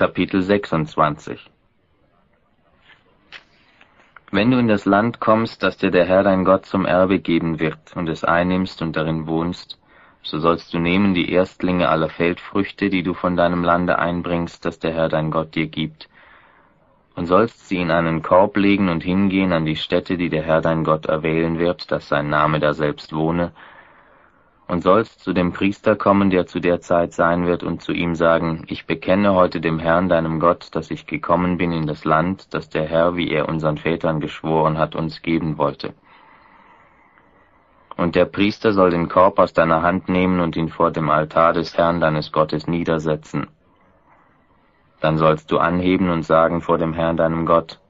Kapitel 26. Wenn du in das Land kommst, das dir der Herr dein Gott zum Erbe geben wird, und es einnimmst und darin wohnst, so sollst du nehmen die Erstlinge aller Feldfrüchte, die du von deinem Lande einbringst, das der Herr dein Gott dir gibt, und sollst sie in einen Korb legen und hingehen an die Stätte, die der Herr dein Gott erwählen wird, dass sein Name daselbst wohne, und sollst zu dem Priester kommen, der zu der Zeit sein wird, und zu ihm sagen, ich bekenne heute dem Herrn, deinem Gott, dass ich gekommen bin in das Land, das der Herr, wie er unseren Vätern geschworen hat, uns geben wollte. Und der Priester soll den Korb aus deiner Hand nehmen und ihn vor dem Altar des Herrn, deines Gottes, niedersetzen. Dann sollst du anheben und sagen vor dem Herrn, deinem Gott,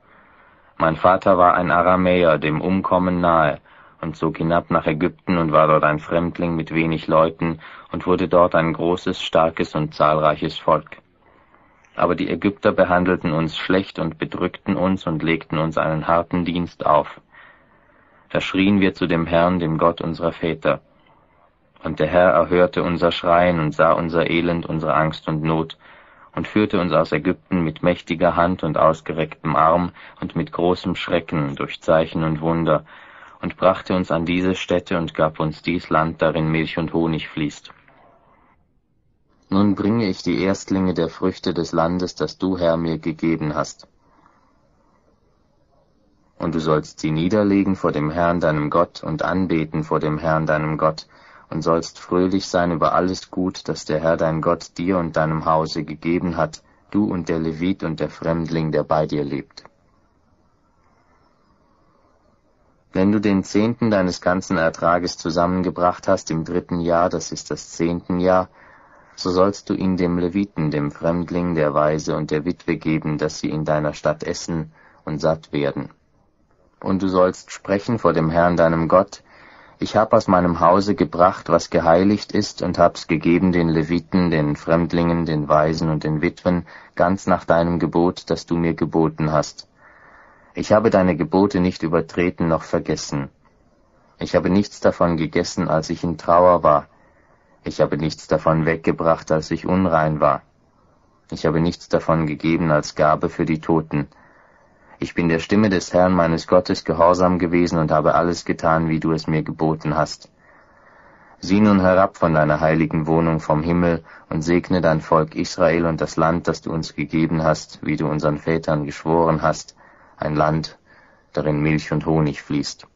mein Vater war ein Aramäer, dem Umkommen nahe, und zog hinab nach Ägypten und war dort ein Fremdling mit wenig Leuten und wurde dort ein großes, starkes und zahlreiches Volk. Aber die Ägypter behandelten uns schlecht und bedrückten uns und legten uns einen harten Dienst auf. Da schrien wir zu dem Herrn, dem Gott unserer Väter. Und der Herr erhörte unser Schreien und sah unser Elend, unsere Angst und Not, und führte uns aus Ägypten mit mächtiger Hand und ausgerecktem Arm und mit großem Schrecken durch Zeichen und Wunder, und brachte uns an diese Stätte und gab uns dies Land, darin Milch und Honig fließt. Nun bringe ich die Erstlinge der Früchte des Landes, das du, Herr, mir gegeben hast. Und du sollst sie niederlegen vor dem Herrn, deinem Gott, und anbeten vor dem Herrn, deinem Gott, und sollst fröhlich sein über alles Gut, das der Herr, dein Gott, dir und deinem Hause gegeben hat, du und der Levit und der Fremdling, der bei dir lebt. Wenn du den 10. deines ganzen Ertrages zusammengebracht hast im 3. Jahr, das ist das 10. Jahr, so sollst du ihn dem Leviten, dem Fremdling, der Waise und der Witwe geben, dass sie in deiner Stadt essen und satt werden. Und du sollst sprechen vor dem Herrn, deinem Gott, ich habe aus meinem Hause gebracht, was geheiligt ist, und hab's gegeben den Leviten, den Fremdlingen, den Waisen und den Witwen, ganz nach deinem Gebot, das du mir geboten hast. Ich habe deine Gebote nicht übertreten noch vergessen. Ich habe nichts davon gegessen, als ich in Trauer war. Ich habe nichts davon weggebracht, als ich unrein war. Ich habe nichts davon gegeben als Gabe für die Toten. Ich bin der Stimme des Herrn meines Gottes gehorsam gewesen und habe alles getan, wie du es mir geboten hast. Sieh nun herab von deiner heiligen Wohnung vom Himmel und segne dein Volk Israel und das Land, das du uns gegeben hast, wie du unseren Vätern geschworen hast, ein Land, darin Milch und Honig fließt.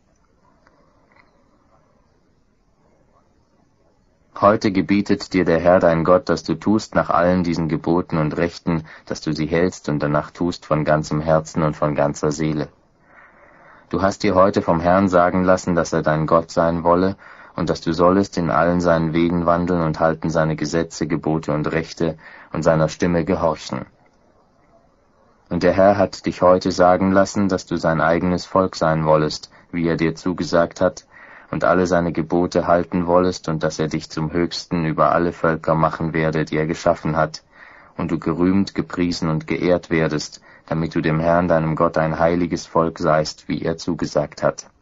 Heute gebietet dir der Herr dein Gott, dass du tust nach allen diesen Geboten und Rechten, dass du sie hältst und danach tust von ganzem Herzen und von ganzer Seele. Du hast dir heute vom Herrn sagen lassen, dass er dein Gott sein wolle und dass du sollest in allen seinen Wegen wandeln und halten seine Gesetze, Gebote und Rechte und seiner Stimme gehorchen. Und der Herr hat dich heute sagen lassen, dass du sein eigenes Volk sein wollest, wie er dir zugesagt hat, und alle seine Gebote halten wollest, und dass er dich zum Höchsten über alle Völker machen werde, die er geschaffen hat, und du gerühmt, gepriesen und geehrt werdest, damit du dem Herrn, deinem Gott, ein heiliges Volk seist, wie er zugesagt hat.